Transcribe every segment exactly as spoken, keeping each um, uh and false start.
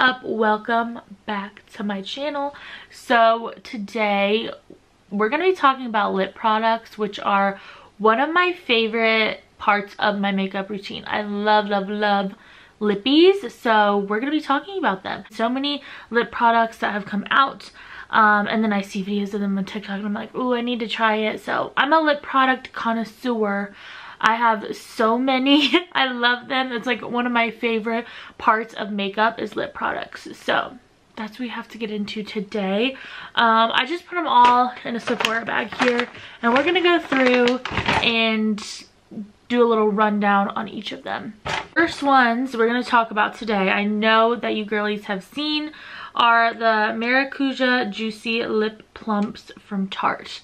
up, welcome back to my channel. So today we're going to be talking about lip products, which are one of my favorite parts of my makeup routine. I love love love lippies, so we're going to be talking about them. So many lip products that have come out, um and then I see videos of them on TikTok and I'm like, oh, I need to try it. So I'm a lip product connoisseur. I have so many. I love them. It's like one of my favorite parts of makeup is lip products. So that's what we have to get into today. Um, I just put them all in a Sephora bag here. And we're going to go through and do a little rundown on each of them. First ones we're going to talk about today, I know that you girlies have seen, are the Maracuja Juicy Lip Plumps from Tarte.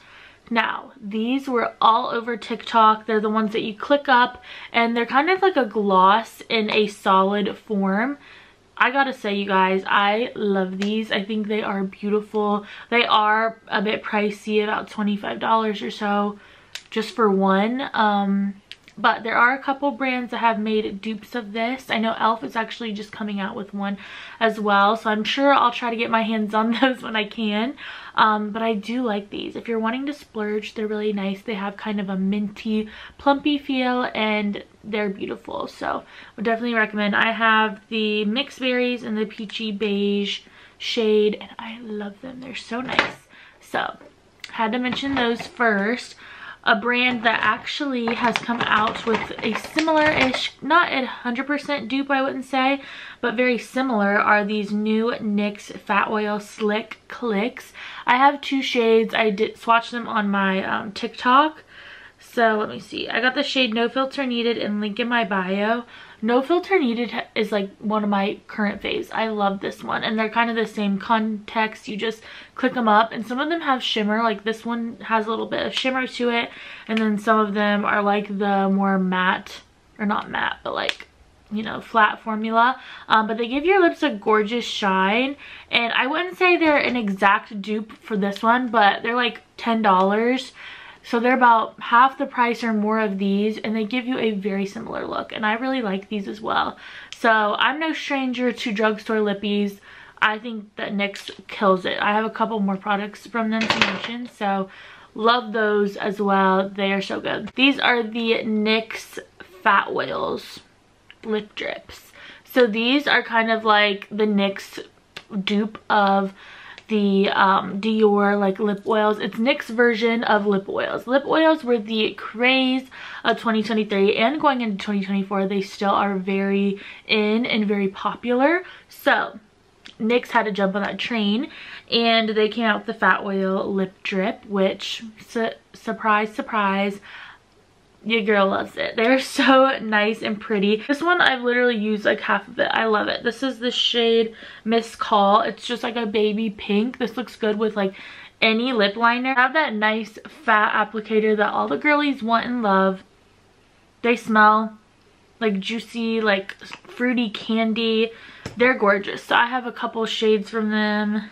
Now, these were all over TikTok. They're the ones that you click up and they're kind of like a gloss in a solid form. I gotta say, you guys, I love these. I think they are beautiful. They are a bit pricey, about twenty-five dollars or so just for one. Um, but there are a couple brands that have made dupes of this. I know E L F is actually just coming out with one as well. So I'm sure I'll try to get my hands on those when I can. Um, but I do like these. If you're wanting to splurge, they're really nice. They have kind of a minty, plumpy feel and they're beautiful. So would definitely recommend. I have the mixed berries and the peachy beige shade and I love them. They're so nice. So had to mention those first. A brand that actually has come out with a similar-ish, not a one hundred percent dupe I wouldn't say, but very similar are these new NYX Fat Oil Slick Clicks. I have two shades. I did swatch them on my um, TikTok. So let me see. I got the shade No Filter Needed and link in my bio. No Filter Needed is like one of my current faves. I love this one. And they're kind of the same context. You just click them up. And some of them have shimmer. Like this one has a little bit of shimmer to it. And then some of them are like the more matte. Or not matte, but like, you know, flat formula. Um, but they give your lips a gorgeous shine. And I wouldn't say they're an exact dupe for this one. But they're like ten dollars. So they're about half the price or more of these and they give you a very similar look and I really like these as well. So I'm no stranger to drugstore lippies. I think that NYX kills it. I have a couple more products from them to mention, so love those as well. They are so good. These are the NYX Fat Wails Lip Drips. So these are kind of like the NYX dupe of the um, Dior like lip oils. It's NYX version of lip oils. Lip oils were the craze of twenty twenty-three and going into twenty twenty-four. They still are very in and very popular. So NYX had to jump on that train and they came out with the Fat Oil Lip Drip, which su surprise, surprise, your girl loves it. They're so nice and pretty. This one I've literally used like half of it. I love it. This is the shade Miss Call. It's just like a baby pink. This looks good with like any lip liner. I have that nice fat applicator that all the girlies want and love. They smell like juicy, like fruity candy. They're gorgeous. So I have a couple shades from them.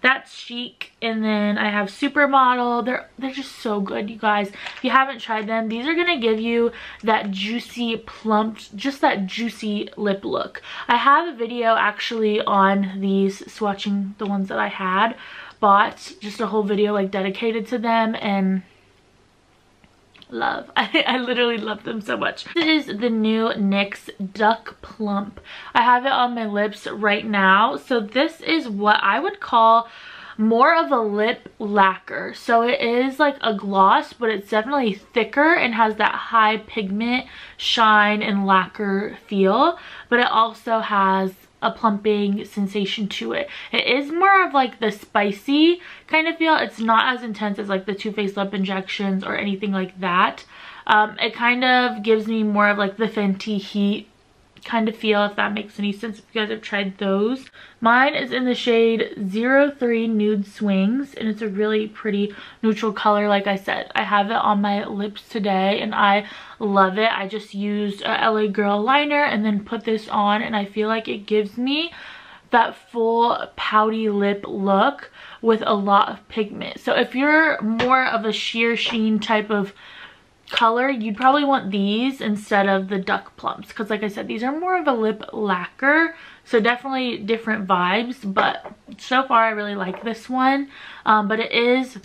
That's Chic, and then I have Supermodel. They're they're just so good, you guys. If you haven't tried them, these are gonna give you that juicy, plumped, just that juicy lip look. I have a video actually on these, swatching the ones that I had bought, just a whole video like dedicated to them, and love. I, I literally love them so much. This is the new NYX Duck Plump. I have it on my lips right now. So this is what I would call more of a lip lacquer. So it is like a gloss, but it's definitely thicker and has that high pigment shine and lacquer feel. But it also has a plumping sensation to it. It is more of like the spicy kind of feel. It's not as intense as like the Too Faced lip injections or anything like that. Um, it kind of gives me more of like the Fenty heat kind of feel, if that makes any sense, if you guys have tried those. Mine is in the shade zero three Nude Swings and it's a really pretty neutral color. Like I said, I have it on my lips today and I love it. I just used a L A Girl liner and then put this on and I feel like it gives me that full pouty lip look with a lot of pigment. So if you're more of a sheer sheen type of color, you'd probably want these instead of the Duck Plumps, because like I said, these are more of a lip lacquer, so definitely different vibes. But so far I really like this one, um, but it is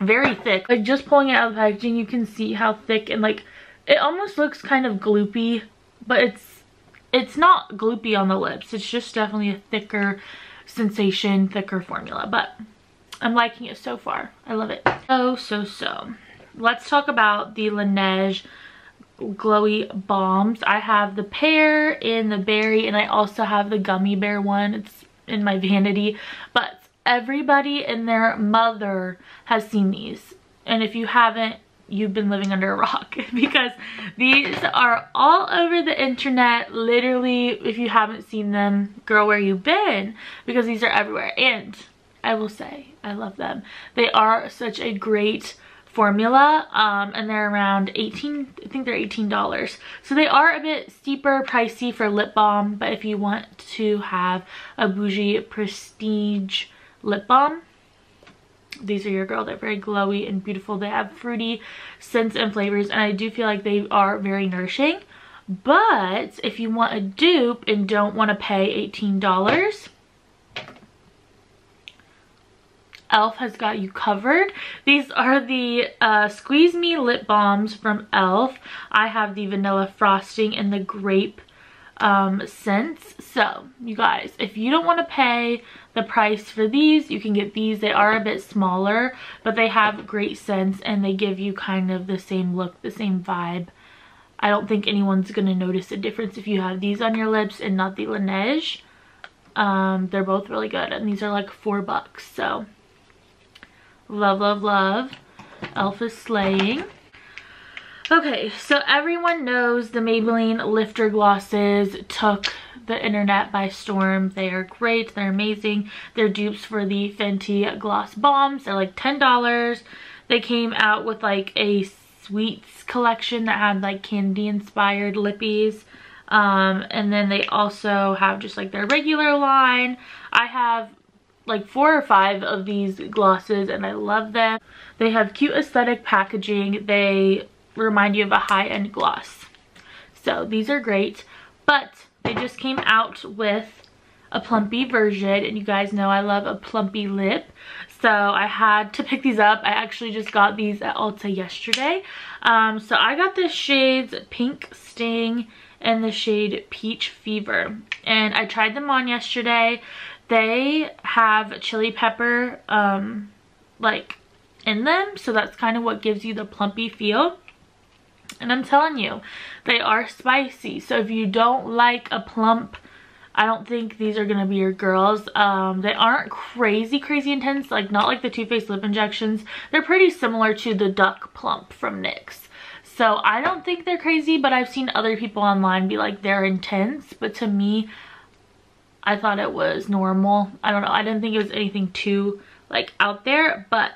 very thick. Like just pulling it out of the packaging, you can see how thick, and like it almost looks kind of gloopy, but it's it's not gloopy on the lips. It's just definitely a thicker sensation, thicker formula, but I'm liking it so far. I love it. So, so, so. Let's talk about the Laneige Glowy Bombs. I have the pear in the berry, and I also have the gummy bear one. It's in my vanity, but everybody and their mother has seen these. And if you haven't, you've been living under a rock, because these are all over the internet. Literally, if you haven't seen them, girl, where you been? Because these are everywhere. And I will say, I love them. They are such a great formula, um, and they're around eighteen, I think they're eighteen dollars. So they are a bit steeper, pricey for lip balm, but if you want to have a bougie prestige lip balm, these are your girl. They're very glowy and beautiful. They have fruity scents and flavors, and I do feel like they are very nourishing. But if you want a dupe and don't want to pay eighteen dollars, E L F has got you covered. These are the uh, Squeeze Me Lip Balms from E L F. I have the vanilla frosting and the grape um, scents. So, you guys, if you don't want to pay the price for these, you can get these. They are a bit smaller, but they have great scents, and they give you kind of the same look, the same vibe. I don't think anyone's going to notice a difference if you have these on your lips and not the Laneige. Um, they're both really good, and these are like four bucks, so... Love, love, love. E L F is slaying. Okay, so everyone knows the Maybelline Lifter Glosses took the internet by storm. They are great. They're amazing. They're dupes for the Fenty Gloss Bombs. They're like ten dollars. They came out with like a sweets collection that had like candy-inspired lippies. Um, and then they also have just like their regular line. I have like four or five of these glosses, and I love them. They have cute aesthetic packaging. They remind you of a high-end gloss. So these are great, but they just came out with a plumpy version, and you guys know I love a plumpy lip, so I had to pick these up. I actually just got these at Ulta yesterday. Um, so I got the shades Pink Sting and the shade Peach Fever, and I tried them on yesterday. They have chili pepper um, like in them, so that's kind of what gives you the plumpy feel. And I'm telling you, they are spicy. So if you don't like a plump, I don't think these are going to be your girls. Um, they aren't crazy, crazy intense, like not like the Too Faced lip injections. They're pretty similar to the Duck Plump from NYX. So I don't think they're crazy, but I've seen other people online be like they're intense. But to me, I thought it was normal. I don't know. I didn't think it was anything too like out there, but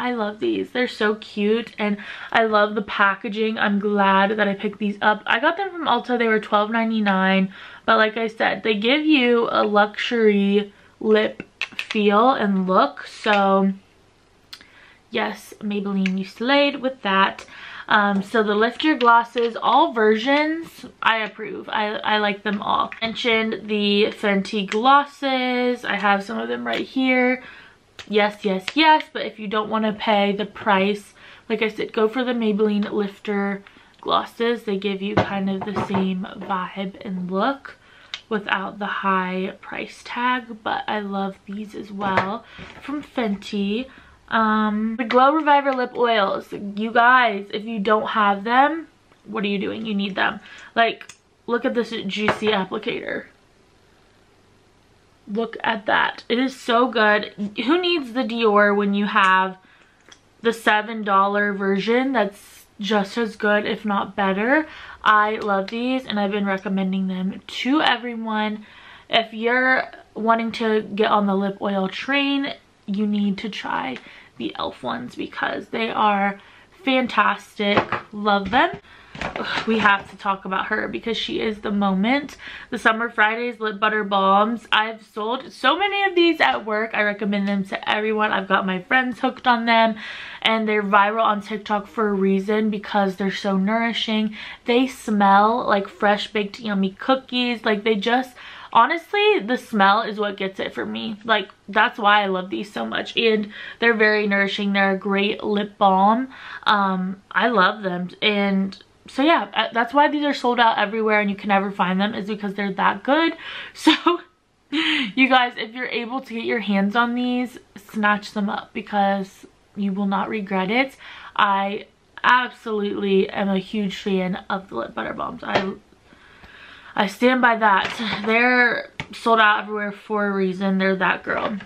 I love these. They're so cute, and I love the packaging. I'm glad that I picked these up. I got them from Ulta. They were twelve ninety-nine, but like I said, they give you a luxury lip feel and look. So yes, Maybelline, you slayed with that. Um, so the Lifter Glosses, all versions, I approve. I, I like them all. I mentioned the Fenty Glosses. I have some of them right here. Yes, yes, yes. But if you don't want to pay the price, like I said, go for the Maybelline Lifter Glosses. They give you kind of the same vibe and look without the high price tag. But I love these as well from Fenty. Um, the Glow Reviver lip oils, you guys, if you don't have them, what are you doing? You need them. Like, look at this juicy applicator. Look at that. It is so good. Who needs the Dior when you have the seven dollar version that's just as good, if not better? I love these, and I've been recommending them to everyone. If you're wanting to get on the lip oil train, you need to try the E L F ones because they are fantastic. Love them. we have to talk about her because she is the moment. The Summer Fridays Lip Butter Balms. I've sold so many of these at work. I recommend them to everyone. I've got my friends hooked on them, and they're viral on TikTok for a reason because they're so nourishing. They smell like fresh baked yummy cookies. Like, they just, honestly, the smell is what gets it for me. Like, that's why I love these so much, and they're very nourishing. They're a great lip balm. um I love them, and so yeah, that's why these are sold out everywhere and you can never find them, is because they're that good. So you guys, if you're able to get your hands on these, snatch them up because you will not regret it. I absolutely am a huge fan of the lip butter balms. I I stand by that. They're sold out everywhere for a reason. They're that girl.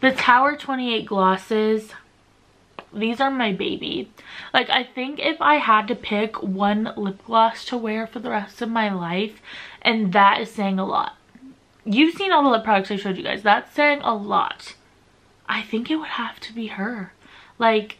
The Tower twenty-eight glosses. These are my baby. Like, I think if I had to pick one lip gloss to wear for the rest of my life, and that is saying a lot. You've seen all the lip products I showed you guys. That's saying a lot. I think it would have to be her. Like,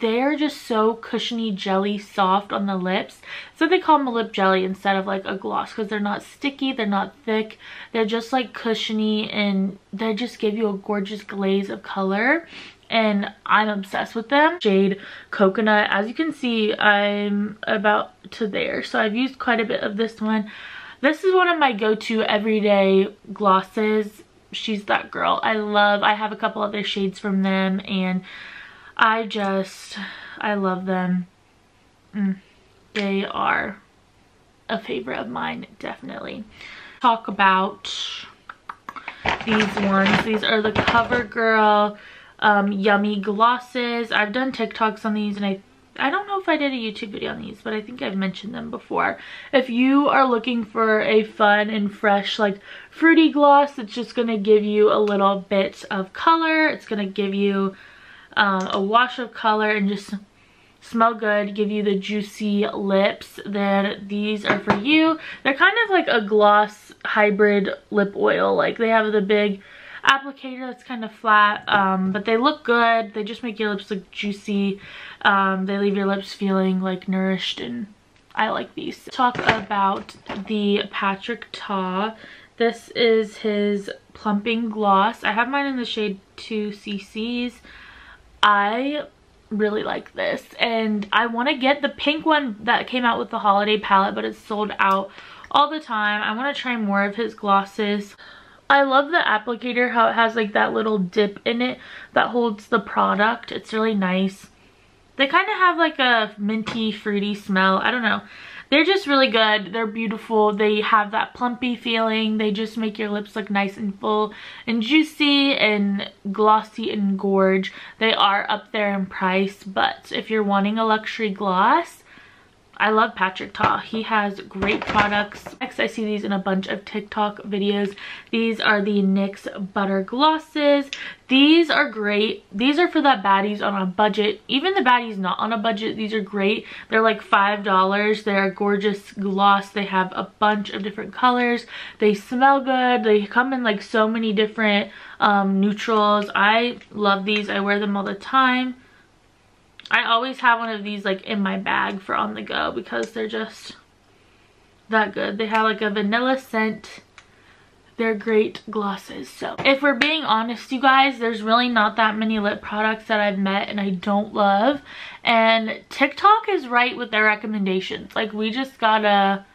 they are just so cushiony, jelly, soft on the lips. So they call them a lip jelly instead of like a gloss because they're not sticky, they're not thick, they're just like cushiony, and they just give you a gorgeous glaze of color, and I'm obsessed with them. Shade Coconut. As you can see, I'm about to there, so I've used quite a bit of this one. This is one of my go-to everyday glosses. She's that girl. I love, I have a couple other shades from them, and I just, I love them. Mm, they are a favorite of mine, definitely. Talk about these ones. These are the CoverGirl um, Yummy Glosses. I've done TikToks on these, and I I don't know if I did a YouTube video on these, but I think I've mentioned them before. If you are looking for a fun and fresh, like, fruity gloss, it's just going to give you a little bit of color. It's going to give you Um, a wash of color and just smell good, give you the juicy lips, then these are for you. They're kind of like a gloss hybrid lip oil. Like, they have the big applicator that's kind of flat, um, but they look good. They just make your lips look juicy. Um, they leave your lips feeling like nourished, and I like these. Talk about the Patrick Ta. This is his plumping gloss. I have mine in the shade two C Cs. I really like this, and I want to get the pink one that came out with the holiday palette, but it's sold out all the time. I want to try more of his glosses. I love the applicator, how it has like that little dip in it that holds the product. It's really nice. They kind of have like a minty, fruity smell. I don't know. They're just really good. They're beautiful. They have that plumpy feeling. They just make your lips look nice and full and juicy and glossy and gorge. They are up there in price, but if you're wanting a luxury gloss, I love Patrick Ta. He has great products. Next, I see these in a bunch of TikTok videos. These are the NYX Butter Glosses. These are great. These are for the baddies on a budget. Even the baddies not on a budget, these are great. They're like five dollars. They're a gorgeous gloss. They have a bunch of different colors. They smell good. They come in like so many different um, neutrals. I love these. I wear them all the time. I always have one of these like in my bag for on the go because they're just that good. They have like a vanilla scent. They're great glosses. So if we're being honest, you guys, there's really not that many lip products that I've met and I don't love. And TikTok is right with their recommendations. Like, we just gotta...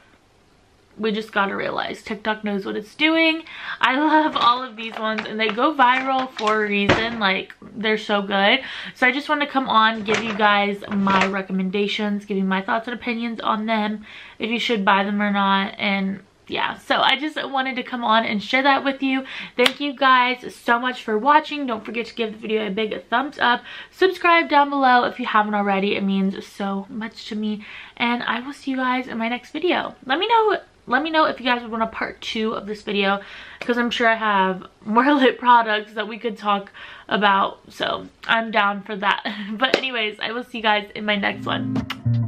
we just gotta realize TikTok knows what it's doing. I love all of these ones, and they go viral for a reason. Like, they're so good. So I just want to come on, give you guys my recommendations, give you my thoughts and opinions on them, if you should buy them or not. And yeah, so I just wanted to come on and share that with you. Thank you guys so much for watching. Don't forget to give the video a big thumbs up. Subscribe down below if you haven't already. It means so much to me, and I will see you guys in my next video. Let me know Let me know if you guys would want a part two of this video, because I'm sure I have more lip products that we could talk about. So I'm down for that. But anyways, I will see you guys in my next one.